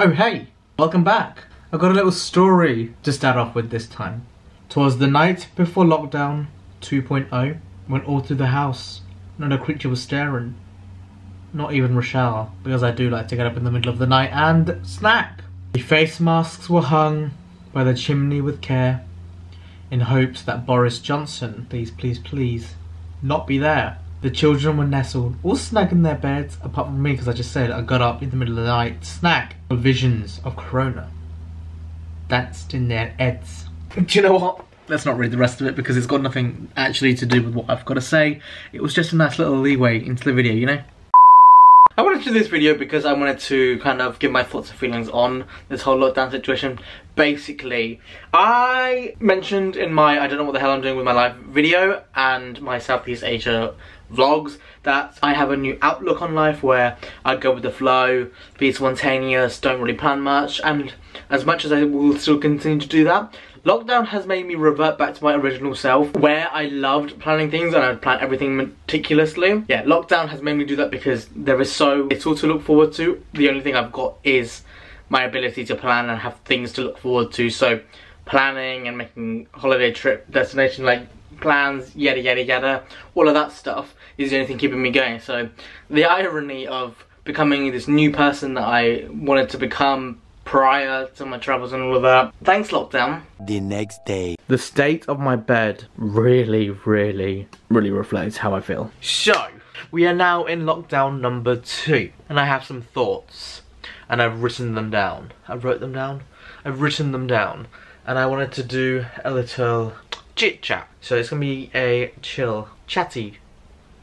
Oh hey, welcome back. I've got a little story to start off with this time. 'Twas the night before lockdown 2.0, when all through the house, not a creature was staring. Not even Rochelle, because I do like to get up in the middle of the night and snack. The face masks were hung by the chimney with care, in hopes that Boris Johnson, please, not be there. The children were nestled, all snug in their beds, apart from me, because I just said I got up in the middle of the night, snack, for visions of Corona. That's in their heads. Do you know what? Let's not read the rest of it, because it's got nothing actually to do with what I've got to say. It was just a nice little leeway into the video, you know? I wanted to do this video because I wanted to kind of give my thoughts and feelings on this whole lockdown situation. Basically, I mentioned in my I don't know what the hell I'm doing with my life video and my Southeast Asia vlogs that I have a new outlook on life where I go with the flow, be spontaneous, don't really plan much, and as much as I will still continue to do that, lockdown has made me revert back to my original self where I loved planning things and I'd plan everything meticulously. Yeah, lockdown has made me do that because there is so little to look forward to. The only thing I've got is my ability to plan and have things to look forward to, so planning and making holiday trip destination like plans, yada yada yada, all of that stuff is the only thing keeping me going. So the irony of becoming this new person that I wanted to become prior to my travels and all of that. Thanks, lockdown. The next day. The state of my bed really reflects how I feel. So, we are now in lockdown number 2. And I have some thoughts. And I've written them down. I've written them down. And I wanted to do a little chit-chat. So it's going to be a chill, chatty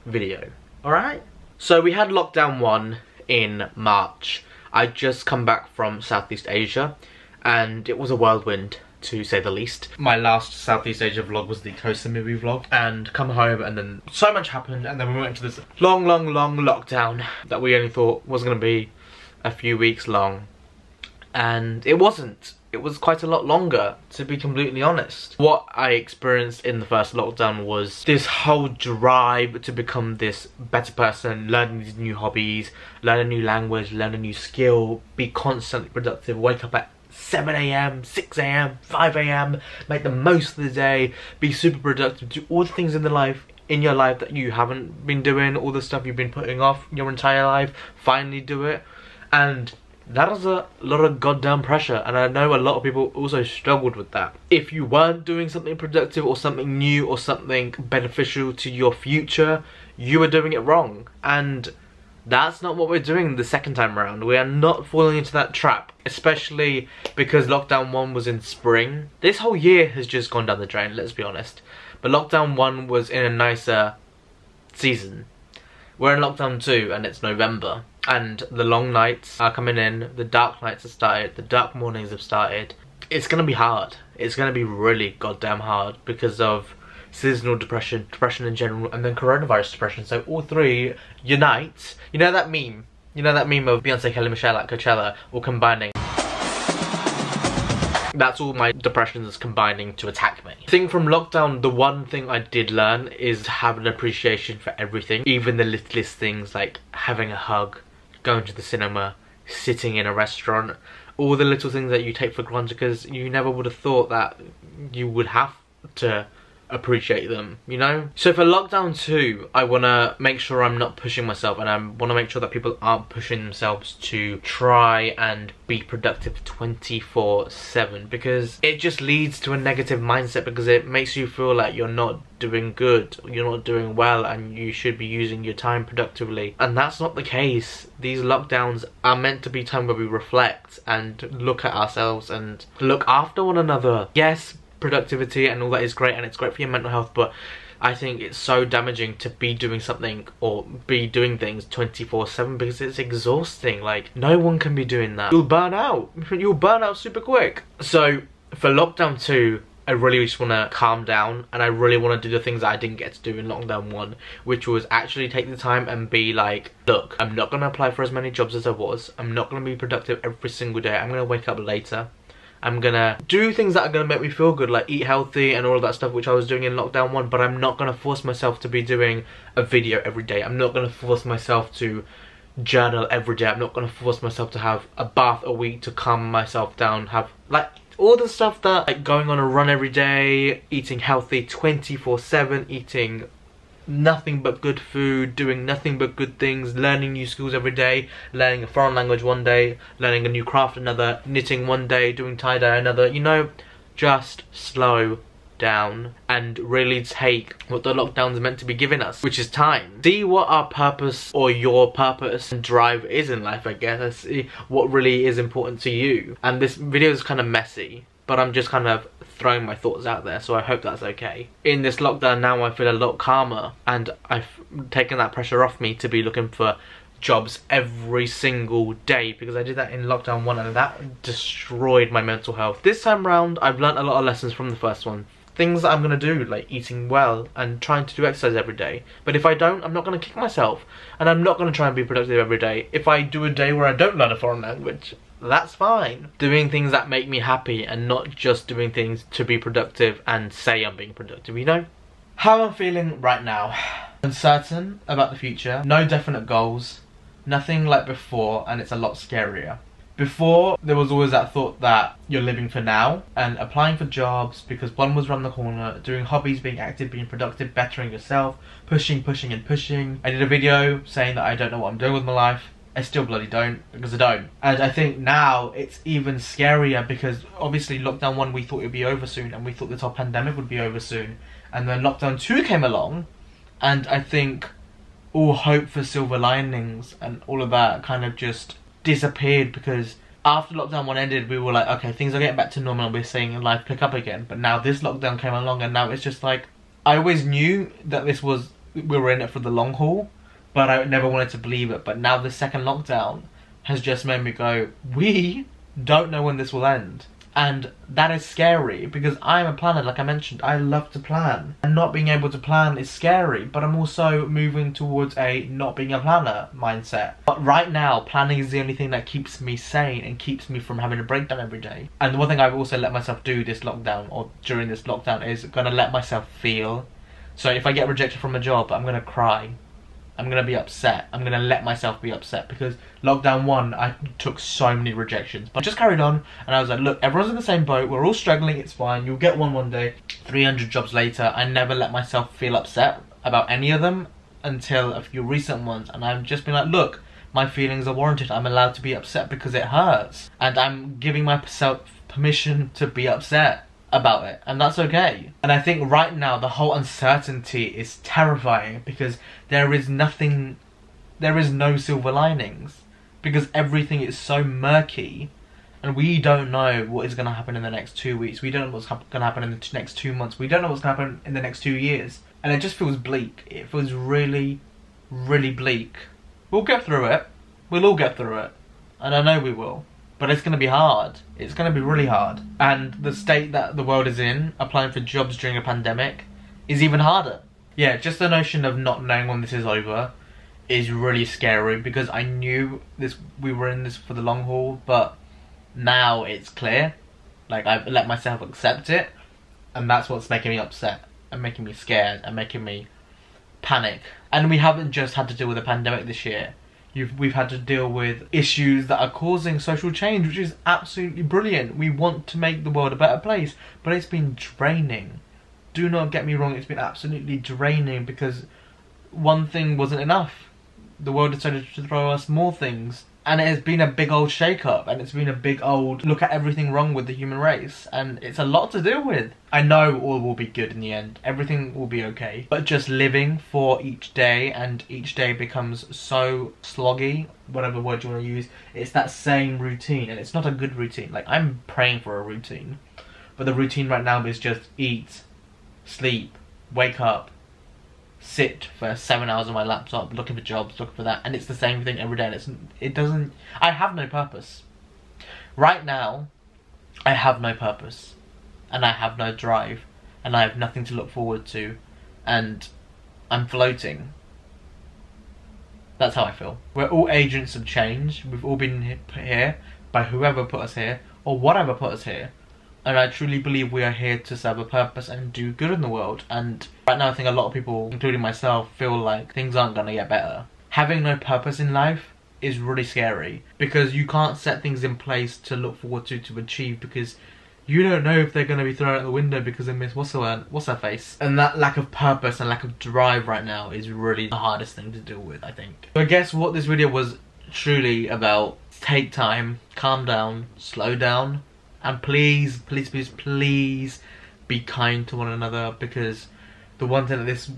video. Alright? So we had lockdown 1 in March. I'd just come back from Southeast Asia and it was a whirlwind, to say the least. My last Southeast Asia vlog was the Koh Samui vlog, and come home and then so much happened, and then we went to this long lockdown that we only thought was going to be a few weeks long, and it wasn't. It was quite a lot longer, to be completely honest. What I experienced in the first lockdown was this whole drive to become this better person, learn these new hobbies, learn a new language, learn a new skill, be constantly productive, wake up at 7 AM, 6 AM, 5 AM, make the most of the day, be super productive, do all the things in your life that you haven't been doing, all the stuff you've been putting off your entire life, finally do it. And that is a lot of goddamn pressure, and I know a lot of people also struggled with that. If you weren't doing something productive or something new or something beneficial to your future, you were doing it wrong. And that's not what we're doing the second time around. We are not falling into that trap, especially because lockdown 1 was in spring. This whole year has just gone down the drain, let's be honest. But lockdown 1 was in a nicer season. We're in lockdown 2 and it's November. And the long nights are coming in, the dark nights have started, the dark mornings have started. It's gonna be hard. It's gonna be really goddamn hard because of seasonal depression, depression in general, and then coronavirus depression. So all three unite. You know that meme? You know that meme of Beyonce, Kelly Michelle at Coachella all combining? That's all my depressions combining to attack me. Thing from lockdown, the one thing I did learn is to have an appreciation for everything. Even the littlest things like having a hug, going to the cinema, sitting in a restaurant, all the little things that you take for granted because you never would have thought that you would have to appreciate them, you know? So for lockdown 2, I want to make sure I'm not pushing myself, and I want to make sure that people aren't pushing themselves to try and be productive 24/7, because it just leads to a negative mindset, because it makes you feel like you're not doing good, you're not doing well, and you should be using your time productively. And that's not the case. These lockdowns are meant to be time where we reflect and look at ourselves and look after one another. Yes, productivity and all that is great, and it's great for your mental health, but I think it's so damaging to be doing something or be doing things 24/7 because it's exhausting. Like, no one can be doing that. You'll burn out. You'll burn out super quick. So for lockdown 2, I really just want to calm down, and I really want to do the things that I didn't get to do in lockdown 1, which was actually take the time and be like, look, I'm not going to apply for as many jobs as I was. I'm not going to be productive every single day. I'm going to wake up later. I'm gonna do things that are gonna make me feel good, like eat healthy and all of that stuff, which I was doing in lockdown 1, but I'm not gonna force myself to be doing a video every day. I'm not gonna force myself to journal every day. I'm not going to force myself to have a bath a week to calm myself down, have like all the stuff that, like going on a run every day, eating healthy 24/7, eating nothing but good food, doing nothing but good things, learning new skills every day, learning a foreign language one day, learning a new craft another, knitting one day, doing tie-dye another, you know, just slow down and really take what the lockdown's meant to be giving us, which is time. See what our purpose or your purpose and drive is in life, I guess. I see what really is important to you. And this video is kind of messy, but I'm just kind of throwing my thoughts out there, so I hope that's okay. In this lockdown now, I feel a lot calmer, and I've taken that pressure off me to be looking for jobs every single day, because I did that in lockdown one and that destroyed my mental health. This time round, I've learned a lot of lessons from the first one. Things that I'm going to do, like eating well and trying to do exercise every day. But if I don't, I'm not going to kick myself. And I'm not going to try and be productive every day. If I do a day where I don't learn a foreign language, that's fine. Doing things that make me happy and not just doing things to be productive and say I'm being productive, you know? How I'm feeling right now. Uncertain about the future. No definite goals. Nothing like before, and it's a lot scarier. Before, there was always that thought that you're living for now and applying for jobs because one was around the corner, doing hobbies, being active, being productive, bettering yourself, pushing. I did a video saying that I don't know what I'm doing with my life. I still bloody don't, because I don't. And I think now it's even scarier because obviously lockdown one, we thought it would be over soon, and we thought this whole pandemic would be over soon. And then lockdown two came along, and I think all hope for silver linings and all of that kind of just disappeared, because after lockdown one ended, we were like, okay, things are getting back to normal, we're seeing life pick up again. But now this lockdown came along, and now it's just like, I always knew that this was, we were in it for the long haul, but I never wanted to believe it. But now the second lockdown has just made me go, we don't know when this will end. And that is scary, because I'm a planner, like I mentioned. I love to plan. And not being able to plan is scary, but I'm also moving towards a not being a planner mindset. But right now, planning is the only thing that keeps me sane and keeps me from having a breakdown every day. And the one thing I've also let myself do this lockdown, or during this lockdown, is gonna let myself feel. So if I get rejected from a job, I'm gonna cry. I'm gonna be upset. I'm gonna let myself be upset, because lockdown one, I took so many rejections, but I just carried on, and I was like, look, everyone's in the same boat, we're all struggling, it's fine, you'll get one day. 300 jobs later, I never let myself feel upset about any of them until a few recent ones, and I've just been like, look, my feelings are warranted, I'm allowed to be upset because it hurts, and I'm giving myself permission to be upset about it, and that's okay. And I think right now the whole uncertainty is terrifying, because there is no silver linings, because everything is so murky, and we don't know what is going to happen in the next 2 weeks, we don't know what's going to happen in the next 2 months, we don't know what's going to happen in the next 2 years, and it just feels bleak. It feels really, really bleak. We'll get through it, we'll all get through it, and I know we will. But it's going to be hard. It's going to be really hard. And the state that the world is in, applying for jobs during a pandemic, is even harder. Yeah, just the notion of not knowing when this is over is really scary, because I knew this, we were in this for the long haul, but now it's clear. Like, I've let myself accept it, and that's what's making me upset and making me scared and making me panic. And we haven't just had to deal with a pandemic this year. We've had to deal with issues that are causing social change, which is absolutely brilliant. We want to make the world a better place, but it's been draining. Do not get me wrong, it's been absolutely draining, because one thing wasn't enough. The world decided to throw us more things, and it has been a big old shake-up, and it's been a big old look at everything wrong with the human race, and it's a lot to deal with. I know all will be good in the end, everything will be okay, but just living for each day, and each day becomes so sloggy, whatever word you want to use, it's that same routine, and it's not a good routine. Like, I'm praying for a routine, but the routine right now is just eat, sleep, wake up, sit for 7 hours on my laptop, looking for jobs, looking for that, and it's the same thing every day, and it doesn't, I have no purpose. Right now, I have no purpose, and I have no drive, and I have nothing to look forward to, and I'm floating. That's how I feel. We're all agents of change, we've all been put here by whoever put us here, or whatever put us here. And I truly believe we are here to serve a purpose and do good in the world. And right now I think a lot of people, including myself, feel like things aren't gonna get better. Having no purpose in life is really scary, because you can't set things in place to look forward to achieve, because you don't know if they're going to be thrown out the window because they miss what's her face. And that lack of purpose and lack of drive right now is really the hardest thing to deal with, I think. So I guess what this video was truly about: take time, calm down, slow down, and please, please, please, please be kind to one another, because the one thing that this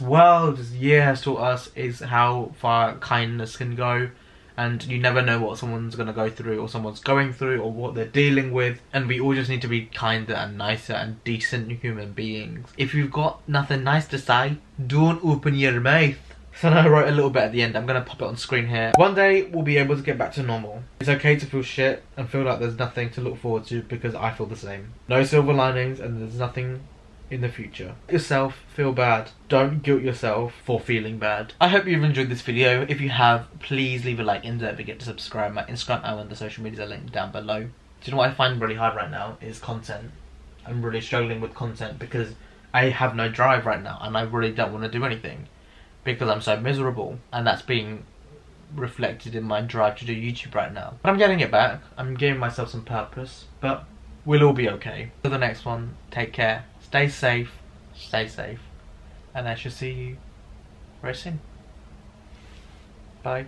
world, this year has taught us is how far kindness can go. And you never know what someone's going to go through, or someone's going through, or what they're dealing with. And we all just need to be kinder and nicer and decent human beings. If you've got nothing nice to say, don't open your mouth. So I wrote a little bit at the end. I'm going to pop it on screen here. One day we'll be able to get back to normal. It's okay to feel shit and feel like there's nothing to look forward to, because I feel the same. No silver linings, and there's nothing in the future. Yourself feel bad. Don't guilt yourself for feeling bad. I hope you've enjoyed this video. If you have, please leave a like, and don't forget to subscribe. My Instagram and the social medias are linked down below. Do you know what I find really hard right now is content. I'm really struggling with content because I have no drive right now, and I really don't want to do anything because I'm so miserable, and that's being reflected in my drive to do YouTube right now. But I'm getting it back. I'm giving myself some purpose, but we'll all be okay. For the next one, take care. Stay safe, and I shall see you very soon. Bye.